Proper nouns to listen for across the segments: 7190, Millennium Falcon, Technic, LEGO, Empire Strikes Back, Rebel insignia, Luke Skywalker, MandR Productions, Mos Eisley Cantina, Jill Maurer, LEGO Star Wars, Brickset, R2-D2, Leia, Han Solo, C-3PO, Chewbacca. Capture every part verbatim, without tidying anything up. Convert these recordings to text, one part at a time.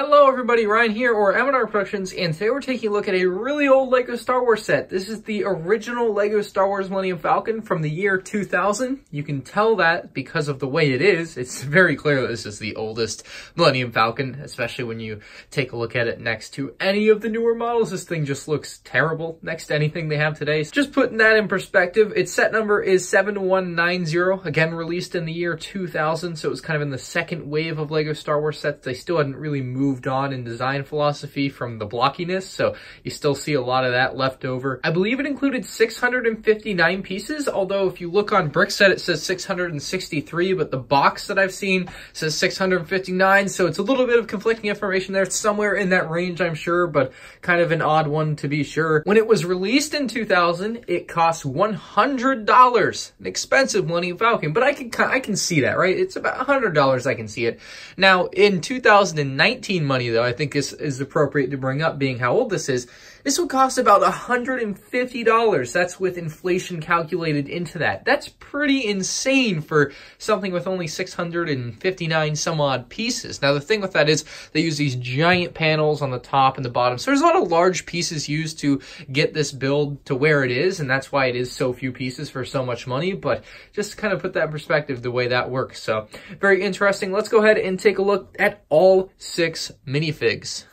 Hello everybody, Ryan here, or MandR Productions, and today we're taking a look at a really old LEGO Star Wars set. This is the original LEGO Star Wars Millennium Falcon from the year two thousand. You can tell that because of the way it is. It's very clear that this is the oldest Millennium Falcon, especially when you take a look at it next to any of the newer models. This thing just looks terrible next to anything they have today. So just putting that in perspective, its set number is seven one nine zero, again released in the year two thousand, so it was kind of in the second wave of LEGO Star Wars sets. They still hadn't really moved moved on in design philosophy from the blockiness, so you still see a lot of that left over. I believe it included six hundred fifty-nine pieces, although if you look on Brickset it says six hundred sixty-three, but the box that I've seen says six hundred fifty-nine, so it's a little bit of conflicting information there. It's somewhere in that range, I'm sure, but kind of an odd one to be sure. When it was released in two thousand, it cost one hundred dollars, an expensive Millennium Falcon, but I can, I can see that, right? It's about one hundred dollars, I can see it. Now, in two thousand nineteen, money though, I think is, is appropriate to bring up being how old this is. This will cost about one hundred fifty dollars. That's with inflation calculated into that. That's pretty insane for something with only six hundred fifty-nine some odd pieces. Now the thing with that is they use these giant panels on the top and the bottom. So there's a lot of large pieces used to get this build to where it is, and that's why it is so few pieces for so much money, but just to kind of put that in perspective the way that works. So very interesting. Let's go ahead and take a look at all six minifigs.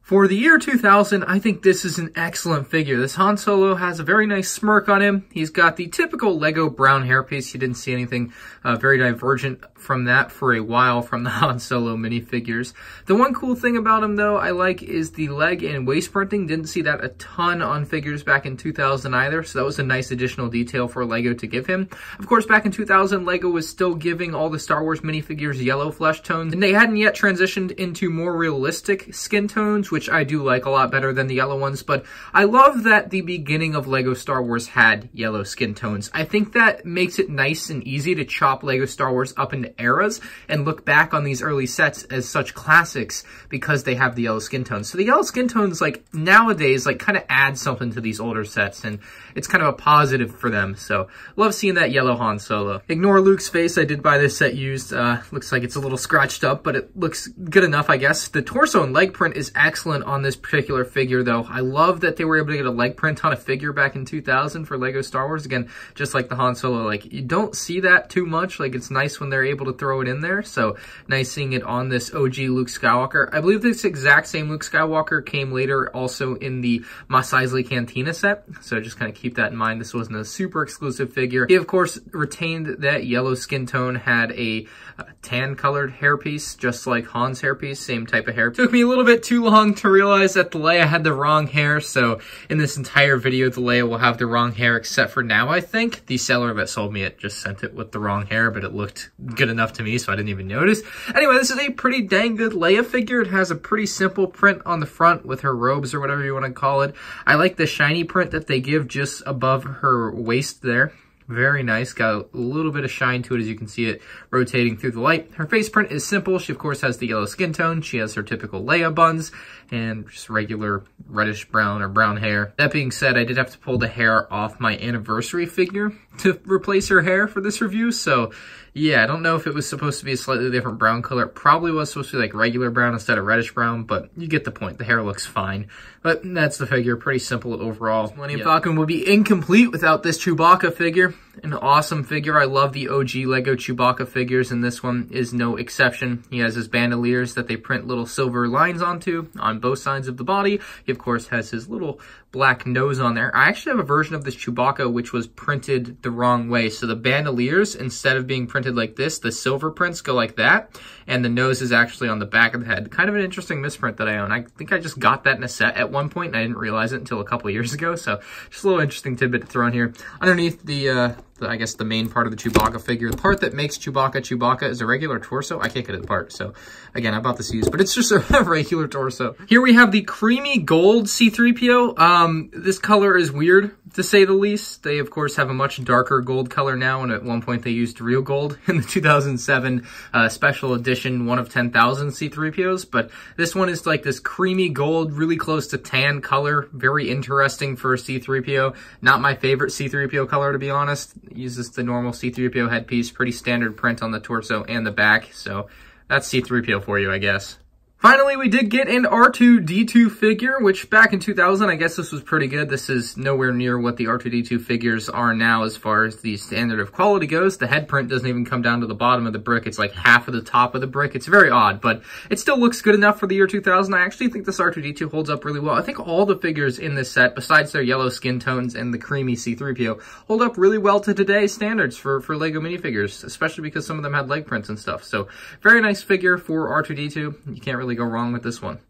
For the year two thousand, I think this is an excellent figure. This Han Solo has a very nice smirk on him. He's got the typical LEGO brown hairpiece. You didn't see anything uh, very divergent from that for a while from the Han Solo minifigures. The one cool thing about him, though, I like is the leg and waist printing. Didn't see that a ton on figures back in two thousand either, so that was a nice additional detail for LEGO to give him. Of course, back in two thousand, LEGO was still giving all the Star Wars minifigures yellow flesh tones, and they hadn't yet transitioned into more realistic skin tones, which I do like a lot better than the yellow ones, but I love that the beginning of LEGO Star Wars had yellow skin tones. I think that makes it nice and easy to chop LEGO Star Wars up into eras and look back on these early sets as such classics because they have the yellow skin tones. So the yellow skin tones, like, nowadays, like, kind of add something to these older sets, and it's kind of a positive for them, so love seeing that yellow Han Solo. Ignore Luke's face. I did buy this set used. Uh, looks like it's a little scratched up, but it looks good enough, I guess. The torso and leg print is excellent on this particular figure, though. I love that they were able to get a leg print on a figure back in two thousand for LEGO Star Wars. Again, just like the Han Solo, like, you don't see that too much. Like, it's nice when they're able to throw it in there, so nice seeing it on this O G Luke Skywalker. I believe this exact same Luke Skywalker came later also in the Mos Eisley Cantina set, so just kind of keep that in mind. This wasn't a super exclusive figure. He, of course, retained that yellow skin tone, had a uh, tan-colored hairpiece, just like Han's hairpiece, same type of hair. Took me a little bit too long to realize that the Leia had the wrong hair, so in this entire video, the Leia will have the wrong hair, except for now, I think. The seller that sold me it just sent it with the wrong hair, but it looked good enough to me, so I didn't even notice. Anyway, this is a pretty dang good Leia figure. It has a pretty simple print on the front with her robes or whatever you want to call it. I like the shiny print that they give just above her waist there. Very nice. Got a little bit of shine to it as you can see it rotating through the light. Her face print is simple. She, of course, has the yellow skin tone. She has her typical Leia buns and just regular reddish brown or brown hair. That being said, I did have to pull the hair off my anniversary figure to replace her hair for this review. So, yeah, I don't know if it was supposed to be a slightly different brown color. It probably was supposed to be like regular brown instead of reddish brown, but you get the point. The hair looks fine. But that's the figure. Pretty simple overall. Millennium yeah. Falcon would be incomplete without this Chewbacca figure. An awesome figure. I love the O G LEGO Chewbacca figures, and this one is no exception. He has his bandoliers that they print little silver lines onto on both sides of the body. He, of course, has his little black nose on there. I actually have a version of this Chewbacca which was printed the wrong way. So the bandoliers, instead of being printed like this, the silver prints go like that, and the nose is actually on the back of the head. Kind of an interesting misprint that I own. I think I just got that in a set at one point, and I didn't realize it until a couple years ago. So just a little interesting tidbit to throw in here. Underneath the... Uh, The, I guess the main part of the Chewbacca figure. The part that makes Chewbacca Chewbacca is a regular torso. I can't get it apart, so again, I bought this used, but it's just a regular torso. Here we have the creamy gold C three P O. Um, this color is weird, to say the least. They, of course, have a much darker gold color now, and at one point they used real gold in the two thousand seven uh, special edition one of ten thousand C three P Os, but this one is like this creamy gold, really close to tan color. Very interesting for a C three P O. Not my favorite C three P O color, to be honest. Uses the normal C three P O headpiece, pretty standard print on the torso and the back, so that's C three P O for you, I guess. Finally, we did get an R two D two figure, which back in two thousand, I guess this was pretty good. This is nowhere near what the R two D two figures are now as far as the standard of quality goes. The head print doesn't even come down to the bottom of the brick. It's like half of the top of the brick. It's very odd, but it still looks good enough for the year two thousand. I actually think this R two D two holds up really well. I think all the figures in this set, besides their yellow skin tones and the creamy C three P O, hold up really well to today's standards for, for LEGO minifigures, especially because some of them had leg prints and stuff. So very nice figure for R two D two. You can't really go wrong with this one.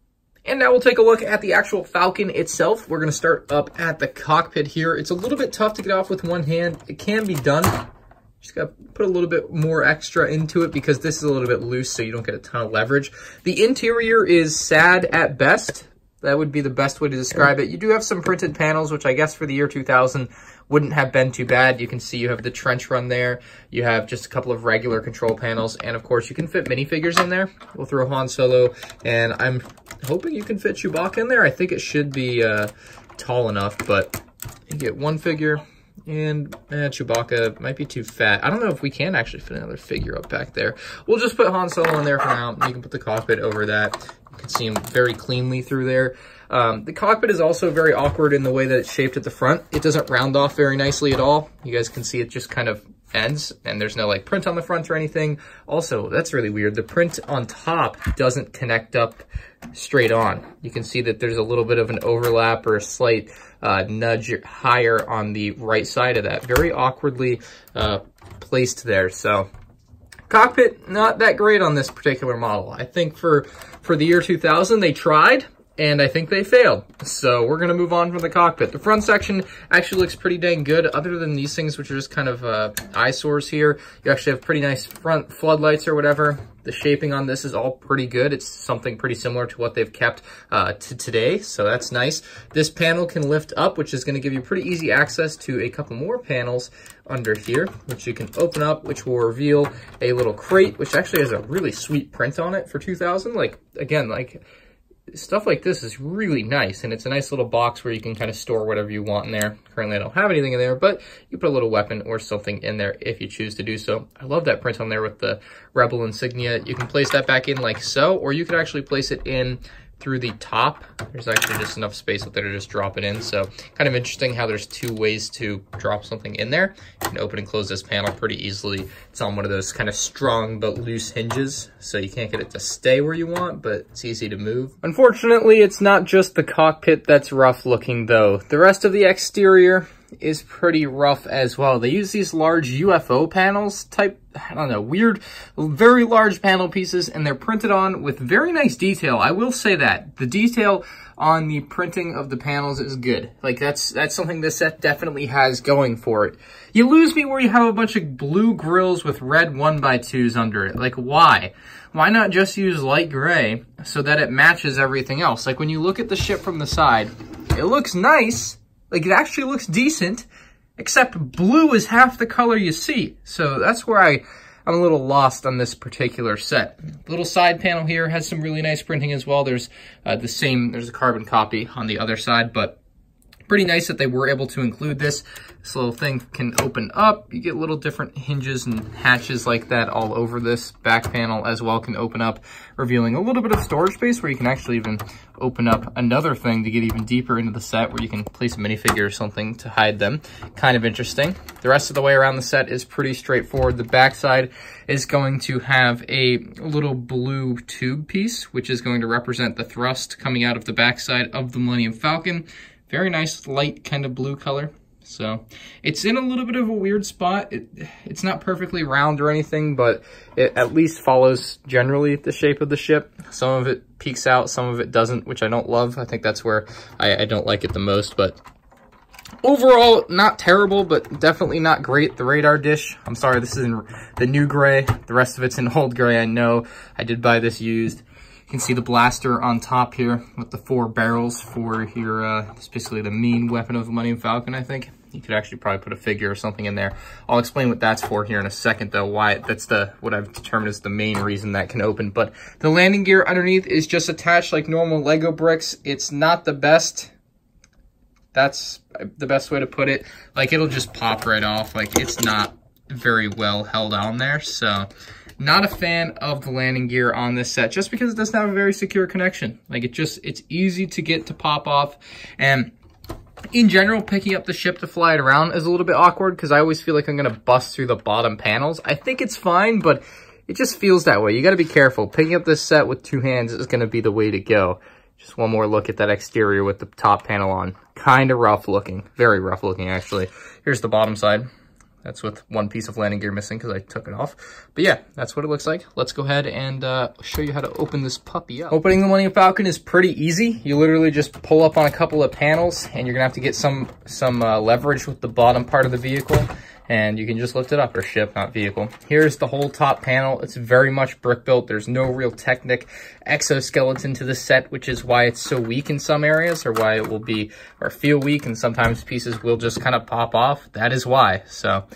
And now we'll take a look at the actual Falcon itself. We're going to start up at the cockpit here. It's a little bit tough to get off with one hand. It can be done. Just got to put a little bit more extra into it because this is a little bit loose, so you don't get a ton of leverage. The interior is sad at best. That would be the best way to describe it. You do have some printed panels, which I guess for the year two thousand wouldn't have been too bad. You can see you have the trench run there. You have just a couple of regular control panels. And of course, you can fit minifigures in there. We'll throw Han Solo. And I'm hoping you can fit Chewbacca in there. I think it should be uh, tall enough, but you get one figure. And eh, Chewbacca might be too fat. I don't know if we can actually fit another figure up back there. We'll just put Han Solo in there for now. You can put the cockpit over that. You can see him very cleanly through there. Um, the cockpit is also very awkward in the way that it's shaped at the front. It doesn't round off very nicely at all. You guys can see it just kind of ends, and there's no like print on the front or anything. Also, that's really weird. The print on top doesn't connect up straight on. You can see that there's a little bit of an overlap or a slight uh, nudge higher on the right side of that. Very awkwardly uh, placed there. So cockpit, not that great on this particular model. I think for, for the year two thousand, they tried. And I think they failed. So we're going to move on from the cockpit. The front section actually looks pretty dang good, other than these things, which are just kind of uh, eyesores here. You actually have pretty nice front floodlights or whatever. The shaping on this is all pretty good. It's something pretty similar to what they've kept uh, to today, so that's nice. This panel can lift up, which is going to give you pretty easy access to a couple more panels under here, which you can open up, which will reveal a little crate, which actually has a really sweet print on it for two thousand. Like, again, like... stuff like this is really nice, and it's a nice little box where you can kind of store whatever you want in there. Currently, I don't have anything in there, but you put a little weapon or something in there if you choose to do so. I love that print on there with the Rebel insignia. You can place that back in like so, or you could actually place it in through the top. There's actually just enough space up there to just drop it in, so kind of interesting how there's two ways to drop something in there. You can open and close this panel pretty easily. It's on one of those kind of strong but loose hinges, so you can't get it to stay where you want, but it's easy to move. Unfortunately, it's not just the cockpit that's rough looking though. The rest of the exterior is pretty rough as well. They use these large U F O panels type, I don't know, weird, very large panel pieces, and they're printed on with very nice detail. I will say that. The detail on the printing of the panels is good. Like, that's that's something this set definitely has going for it. You lose me where you have a bunch of blue grills with red one by twos under it. Like, why? Why not just use light gray so that it matches everything else? Like, when you look at the ship from the side, it looks nice. Like, it actually looks decent, except blue is half the color you see. So that's where I, I'm a little lost on this particular set. Little side panel here has some really nice printing as well. There's uh, the same, there's a carbon copy on the other side, but pretty nice that they were able to include this. This little thing can open up. You get little different hinges and hatches like that all over this. Back panel as well can open up, revealing a little bit of storage space where you can actually even open up another thing to get even deeper into the set, where you can place a minifigure or something to hide them. Kind of interesting. The rest of the way around the set is pretty straightforward. The backside is going to have a little blue tube piece, which is going to represent the thrust coming out of the backside of the Millennium Falcon. Very nice light kind of blue color. So it's in a little bit of a weird spot. It, it's not perfectly round or anything, but it at least follows generally the shape of the ship. Some of it peaks out, some of it doesn't, which I don't love. I think that's where I, I don't like it the most, but overall, not terrible, but definitely not great. The radar dish, I'm sorry, this is in the new gray. The rest of it's in old gray, I know. I did buy this used. You can see the blaster on top here with the four barrels for your, uh, it's basically the main weapon of the Millennium Falcon, I think. You could actually probably put a figure or something in there. I'll explain what that's for here in a second, though, why that's the what I've determined is the main reason that can open. But the landing gear underneath is just attached like normal Lego bricks. It's not the best. That's the best way to put it. Like, it'll just pop right off. Like, it's not very well held on there, so Not a fan of the landing gear on this set, just because it doesn't have a very secure connection. Like, it just, it's easy to get to pop off. And in general, picking up the ship to fly it around is a little bit awkward, because I always feel like I'm going to bust through the bottom panels. I think it's fine, but it just feels that way. You got to be careful. Picking up this set with two hands is going to be the way to go. Just one more look at that exterior with the top panel on. Kind of rough looking. Very rough looking, actually. Here's the bottom side. That's with one piece of landing gear missing because I took it off. But yeah, that's what it looks like. Let's go ahead and uh, show you how to open this puppy up. Opening the Millennium Falcon is pretty easy. You literally just pull up on a couple of panels, and you're gonna have to get some, some uh, leverage with the bottom part of the vehicle, and you can just lift it up, or ship, not vehicle. Here's the whole top panel. It's very much brick built. There's no real Technic exoskeleton to the set, which is why it's so weak in some areas, or why it will be, or feel weak, and sometimes pieces will just kind of pop off. That is why. So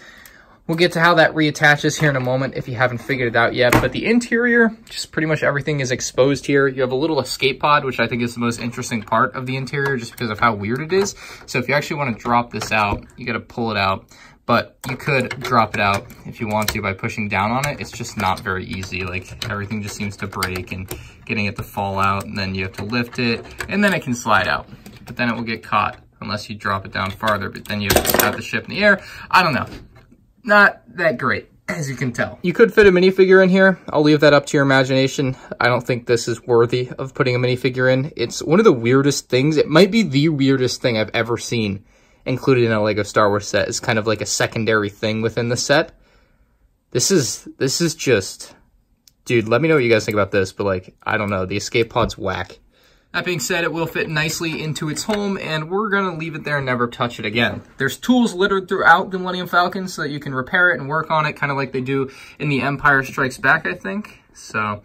we'll get to how that reattaches here in a moment if you haven't figured it out yet. But the interior, just pretty much everything is exposed here. You have a little escape pod, which I think is the most interesting part of the interior, just because of how weird it is. So if you actually want to drop this out, you got to pull it out. But you could drop it out if you want to by pushing down on it. It's just not very easy. Like, everything just seems to break and getting it to fall out, and then you have to lift it, and then it can slide out. But then it will get caught unless you drop it down farther, but then you have to have the ship in the air. I don't know. Not that great, as you can tell. You could fit a minifigure in here. I'll leave that up to your imagination. I don't think this is worthy of putting a minifigure in. It's one of the weirdest things. It might be the weirdest thing I've ever seen included in a LEGO Star Wars set. Is kind of like a secondary thing within the set. This is, this is just, dude, let me know what you guys think about this, but like, I don't know, the escape pod's whack. That being said, it will fit nicely into its home, and we're gonna leave it there and never touch it again. There's tools littered throughout the Millennium Falcon so that you can repair it and work on it, kind of like they do in the Empire Strikes Back, I think. So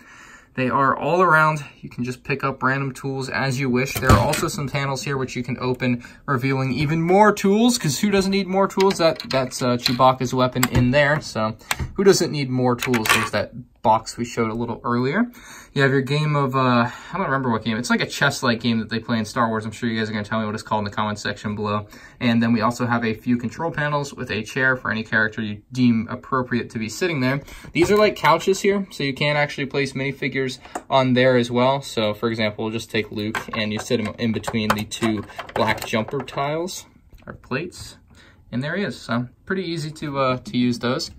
they are all around. You can just pick up random tools as you wish. There are also some panels here which you can open, revealing even more tools, because who doesn't need more tools? That That's uh, Chewbacca's weapon in there, so who doesn't need more tools? There's that box we showed a little earlier. You have your game of, uh, I don't remember what game. It's like a chess-like game that they play in Star Wars. I'm sure you guys are going to tell me what it's called in the comments section below. And then we also have a few control panels with a chair for any character you deem appropriate to be sitting there. These are like couches here, so you can actually place minifigures on there as well. So for example, we'll just take Luke, and you sit him in between the two black jumper tiles or plates, and there he is. So pretty easy to uh to use those.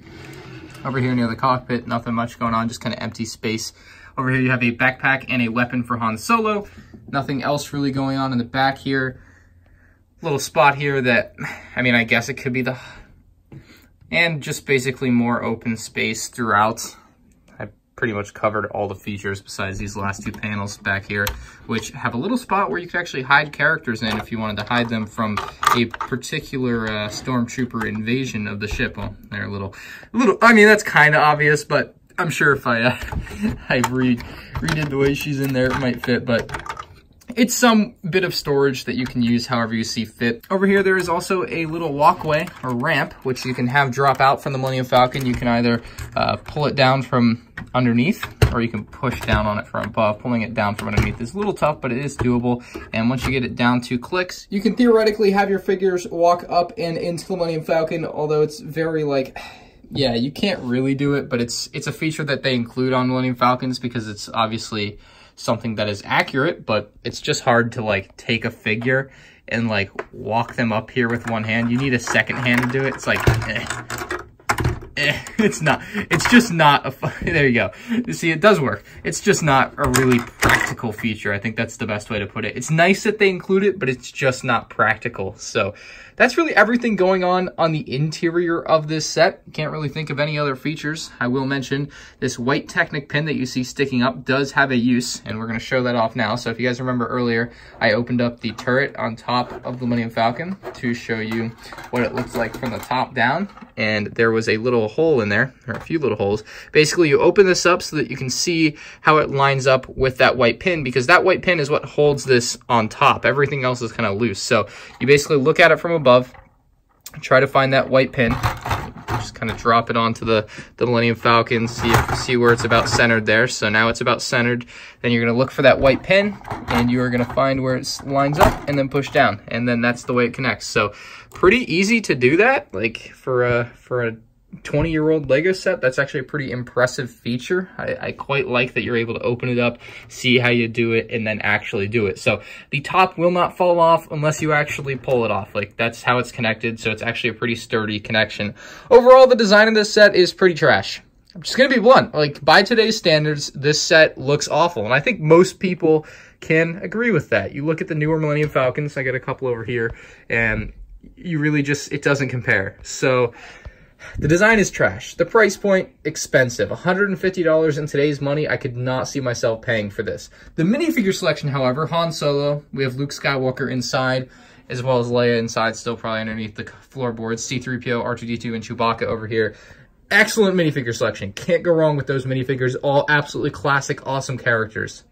Over here near the cockpit, nothing much going on, just kind of empty space. Over here you have a backpack and a weapon for Han Solo. Nothing else really going on in the back here. Little spot here that, I mean, I guess it could be the, and just basically more open space throughout. Pretty much covered all the features besides these last two panels back here, which have a little spot where you could actually hide characters in if you wanted to hide them from a particular uh, stormtrooper invasion of the ship. Well, they're a little, a little, I mean, that's kind of obvious, but I'm sure if I, uh, I read, read it the way she's in there, it might fit, but it's some bit of storage that you can use however you see fit. Over here, there is also a little walkway or ramp, which you can have drop out from the Millennium Falcon. You can either uh, pull it down from underneath, or you can push down on it from above. Pulling it down from underneath is a little tough, but it is doable. And once you get it down two clicks, you can theoretically have your figures walk up and into the Millennium Falcon, although it's very like, yeah, you can't really do it, but it's, it's a feature that they include on Millennium Falcons because it's obviously something that is accurate, but it's just hard to like take a figure and like walk them up here with one hand. You need a second hand to do it. It's like, eh, eh, it's not, it's just not a fun, there you go. You see, it does work. It's just not a really practical feature. I think that's the best way to put it. It's nice that they include it, but it's just not practical. So that's really everything going on on the interior of this set. Can't really think of any other features. I will mention this white Technic pin that you see sticking up does have a use, and we're going to show that off now. So if you guys remember earlier, I opened up the turret on top of the Millennium Falcon to show you what it looks like from the top down, and there was a little hole in there, or a few little holes. Basically, you open this up so that you can see how it lines up with that white pin, because that white pin is what holds this on top. Everything else is kind of loose. So you basically look at it from above. Above, try to find that white pin, just kind of drop it onto the, the Millennium Falcon, see, if, see where it's about centered there. So now it's about centered. Then you're going to look for that white pin, and you are going to find where it lines up, and then push down, and then that's the way it connects. So pretty easy to do that, like for a, for a twenty year old LEGO set. That's actually a pretty impressive feature. I, I quite like that you're able to open it up, see how you do it, and then actually do it. So the top will not fall off unless you actually pull it off. Like, that's how it's connected. So it's actually a pretty sturdy connection. Overall, the design of this set is pretty trash. I'm just going to be blunt. Like, by today's standards, this set looks awful. And I think most people can agree with that. You look at the newer Millennium Falcons, I got a couple over here, and you really just, it doesn't compare. So the design is trash. The price point, expensive. one hundred fifty dollars in today's money, I could not see myself paying for this. The minifigure selection, however, Han Solo, we have Luke Skywalker inside, as well as Leia inside, still probably underneath the floorboards, C three P O, R two D two, and Chewbacca over here. Excellent minifigure selection. Can't go wrong with those minifigures. All absolutely classic, awesome characters.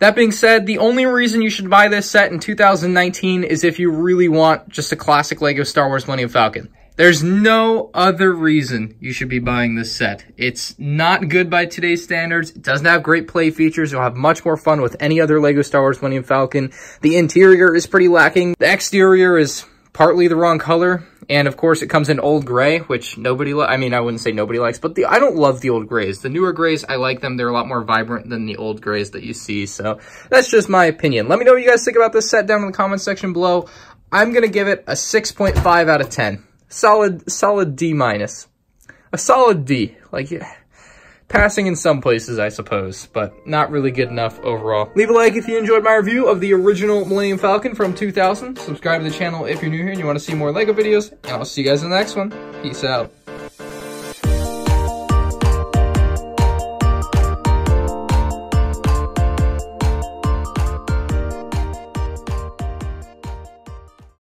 That being said, the only reason you should buy this set in two thousand nineteen is if you really want just a classic LEGO Star Wars Millennium Falcon. There's no other reason you should be buying this set. It's not good by today's standards. It doesn't have great play features. You'll have much more fun with any other LEGO Star Wars Millennium Falcon. The interior is pretty lacking. The exterior is partly the wrong color. And of course, it comes in old gray, which nobody, li I mean, I wouldn't say nobody likes, but the I don't love the old grays. The newer grays, I like them. They're a lot more vibrant than the old grays that you see. So that's just my opinion. Let me know what you guys think about this set down in the comment section below. I'm going to give it a six point five out of ten. Solid, solid D minus. A solid D. Like, yeah. Passing in some places, I suppose, but not really good enough overall. Leave a like if you enjoyed my review of the original Millennium Falcon from two thousand. Subscribe to the channel if you're new here and you want to see more LEGO videos. And I'll see you guys in the next one. Peace out.